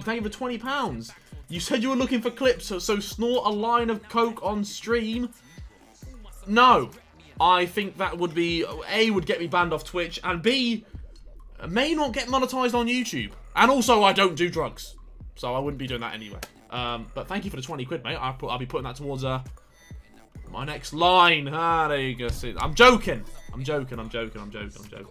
thank you for £20. You said you were looking for clips, so snort a line of coke on stream? No. I think that would be, A, would get me banned off Twitch, and B, may not get monetized on YouTube. And also, I don't do drugs, so I wouldn't be doing that anyway. But thank you for the 20 quid, mate. I'll be putting that towards my next line. Ah, there you go. See, I'm joking. I'm joking.